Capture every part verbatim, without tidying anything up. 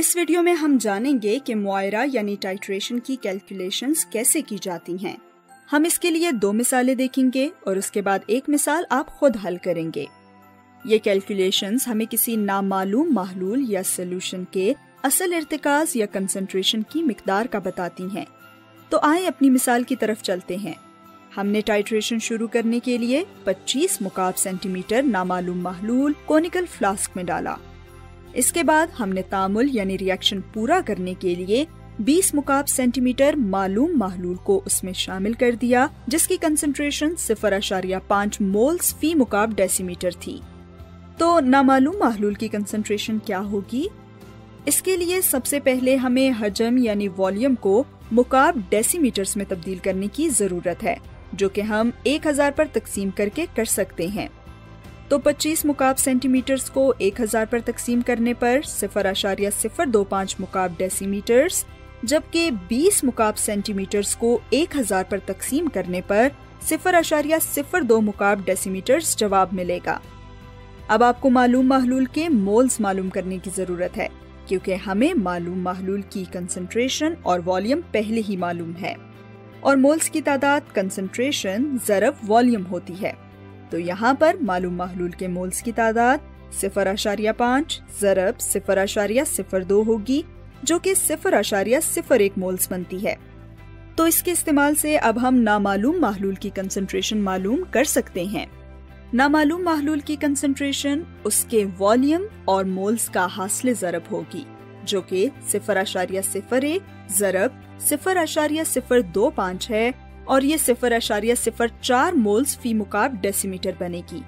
इस वीडियो में हम जानेंगे कि मुआयरा यानी टाइट्रेशन की कैलकुलेशंस कैसे की जाती हैं। हम इसके लिए दो मिसालें देखेंगे और उसके बाद एक मिसाल आप खुद हल करेंगे। ये कैलकुलेशंस हमें किसी नामालूम महलूल या सोल्यूशन के असल इर्तिकाज या कंसंट्रेशन की मिकदार का बताती हैं। तो आए अपनी मिसाल की तरफ चलते हैं। हमने टाइट्रेशन शुरू करने के लिए पच्चीस मुकाब सेंटीमीटर नामालूम महलूल कोनिकल फ्लास्क में डाला। इसके बाद हमने तामुल यानी रिएक्शन पूरा करने के लिए बीस मुकाब सेंटीमीटर मालूम महलूल को उसमें शामिल कर दिया, जिसकी कंसंट्रेशन सिफर अशारिया पाँच मोल्स फी मुकाब डेसीमीटर थी। तो नामालूम महलूल की कंसंट्रेशन क्या होगी? इसके लिए सबसे पहले हमें हजम यानी वॉल्यूम को मुकाब डेसीमीटर्स में तब्दील करने की जरूरत है, जो कि हम एक हज़ार पर तकसीम करके कर सकते हैं। तो पच्चीस मुकाब सेंटीमीटर्स को एक हज़ार पर तकसीम करने पर सिफर आशारिया सिफर दो पाँच मुकाब डेसीमीटर्स, जबकि बीस मुकाब सेंटीमीटर्स को एक हज़ार पर तकसीम करने पर सिफर आशारिया सिफर दो मुकाब डेसीमीटर्स जवाब मिलेगा। अब आपको मालूम महलूल के मोल्स मालूम करने की ज़रूरत है, क्योंकि हमें मालूम महलूल की कंसंट्रेशन और वॉल्यूम पहले ही मालूम है और मोल्स की तादाद कंसंट्रेशन ज़रब वॉल्यूम होती है। तो यहाँ पर मालूम महलूल के मोल्स की तादाद सिफर आशारिया पाँच ज़रब सिफर आशारिया सिफर दो होगी, जो कि सिफर आशारिया सिफर एक मोल्स बनती है। तो इसके इस्तेमाल से अब हम नामालूम महलूल की कंसंट्रेशन मालूम कर सकते हैं। नामालूम महलूल की कंसंट्रेशन उसके वॉल्यूम और मोल्स का हासिल ज़रब होगी, जो कि सिफर आशारिया सिफर एक ज़रब सिफर आशारिया सिफर दो पाँच है और ये सिफर आशारिया सिफर चार मोल्स फी मुकाब डेसीमीटर बनेगी।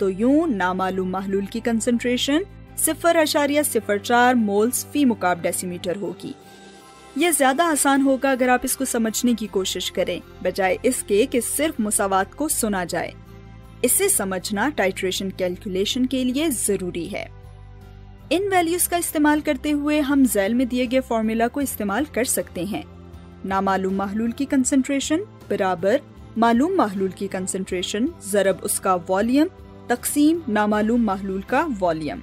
तो यूं नामालूम महलूल की कंसंट्रेशन सिफर आशारिया सिफर चार मोल्स फी मुकाब डेसीमीटर होगी। यह ज्यादा आसान होगा अगर आप इसको समझने की कोशिश करें, बजाय इसके कि सिर्फ मुसावात को सुना जाए। इसे समझना टाइट्रेशन कैलकुलेशन के लिए जरूरी है। इन वैल्यूज का इस्तेमाल करते हुए हम जैल में दिए गए फॉर्मूला को इस्तेमाल कर सकते हैं। नामालूम महलूल की कंसंट्रेशन बराबर मालूम महलूल की कंसंट्रेशन ज़रब उसका वॉल्यूम तकसीम नामालूम महलूल का वॉल्यूम।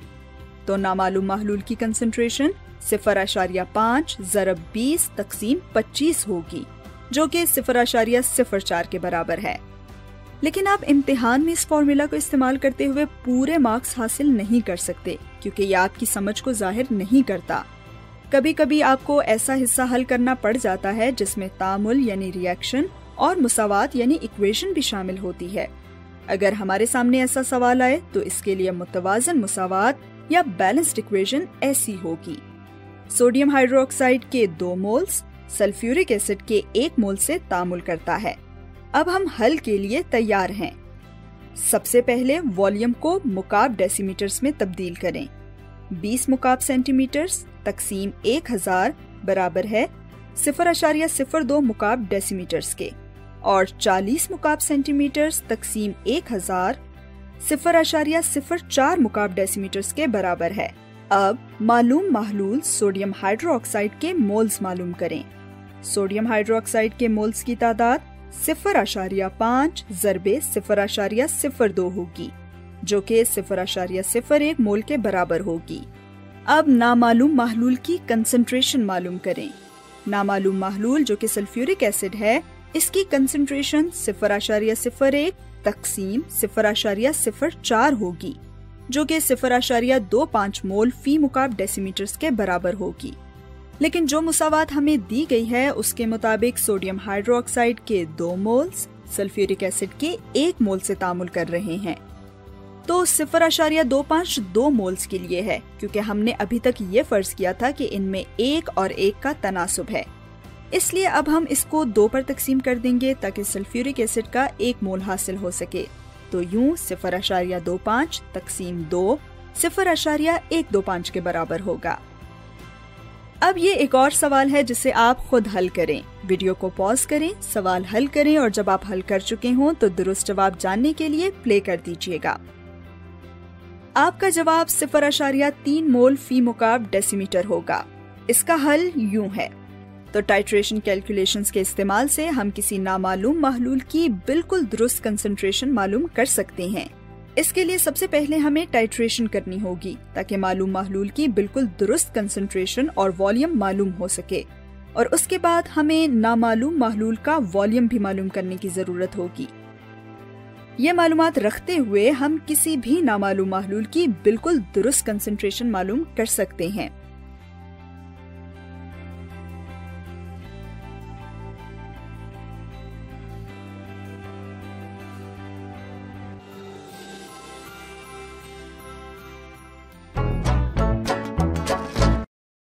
तो नामालूम महलूल की कंसंट्रेशन सिफर आशारिया पाँच ज़रब बीस तकसीम पच्चीस होगी, जो कि सिफर आशारिया सिफर चार के बराबर है। लेकिन आप इम्तिहान में इस फार्मूला को इस्तेमाल करते हुए पूरे मार्क्स हासिल नहीं कर सकते, क्योंकि ये आपकी समझ को जाहिर नहीं करता। कभी कभी आपको ऐसा हिस्सा हल करना पड़ जाता है जिसमें तामुल यानी रिएक्शन और मुसावात यानी इक्वेशन भी शामिल होती है। अगर हमारे सामने ऐसा सवाल आए तो इसके लिए मुतवाजन मुसावात या बैलेंस्ड इक्वेशन ऐसी होगी: सोडियम हाइड्रोक्साइड के दो मोल्स सल्फ्यूरिक एसिड के एक मोल से तामुल करता है। अब हम हल के लिए तैयार हैं। सबसे पहले वॉल्यूम को मुकाब डेसीमीटर्स में तब्दील करें। बीस मुकाब सेंटीमीटर्स तकसीम एक हज़ार बराबर है सिफर अशारिया सिफर दो मुकाब डेसीमीटर्स के और चालीस मुकाब सेंटीमीटर्स तकसीम एक हज़ार सिफर अशारिया सिफर चार मुकाब डेसीमीटर्स के बराबर है। अब मालूम महलूल सोडियम हाइड्रोक्साइड के मोल्स मालूम करें। सोडियम हाइड्रोक्साइड के मोल्स की तादाद सिफर अशारिया पाँच जरबे सिफर अशारिया सिफर दो होगी, जो कि सिफर अशारिया सिफर एक मोल के बराबर होगी। अब नामालूम महलूल की कंसंट्रेशन मालूम करें। नामालूम महलूल जो कि सल्फ्यूरिक एसिड है, इसकी कंसंट्रेशन सिफर आशारिया सिफर एक तकसीम सिफर आशारिया सिफर चार होगी, जो कि सिफर आशारिया दो पाँच मोल फी मुकाब डेसीमीटर्स के बराबर होगी। लेकिन जो मुसावात हमें दी गई है उसके मुताबिक सोडियम हाइड्रोक्साइड के दो मोल्स सल्फ्यूरिक एसिड के एक मोल से तामुल कर रहे हैं। तो सिफर आशारिया दो पाँच दो मोल्स के लिए है, क्योंकि हमने अभी तक ये फर्ज किया था कि इनमें एक और एक का तनासुब है। इसलिए अब हम इसको दो पर तकसीम कर देंगे ताकि सल्फ्यूरिक एसिड का एक मोल हासिल हो सके। तो यूं सिफर आशारिया दो पाँच तकसीम दो सिफर आशारिया एक दो पाँच के बराबर होगा। अब ये एक और सवाल है जिसे आप खुद हल करें। वीडियो को पॉज करें, सवाल हल करें और जब आप हल कर चुके हों तो दुरुस्त जवाब जानने के लिए प्ले कर दीजिएगा। आपका जवाब सिफर अशारिया तीन मोल फी मुकाब डेसीमीटर होगा। इसका हल यूं है। तो टाइट्रेशन कैलकुलेशंस के इस्तेमाल से हम किसी नामालूम महलूल की बिल्कुल दुरुस्त कंसंट्रेशन मालूम कर सकते हैं। इसके लिए सबसे पहले हमें टाइट्रेशन करनी होगी ताकि मालूम महलूल की बिल्कुल दुरुस्त कंसंट्रेशन और वॉल्यूम मालूम हो सके, और उसके बाद हमें नामालूम महलूल का वॉल्यूम भी मालूम करने की ज़रूरत होगी। ये मालूमात रखते हुए हम किसी भी नामालूम महलूल की बिल्कुल दुरुस्त कंसंट्रेशन मालूम कर सकते हैं।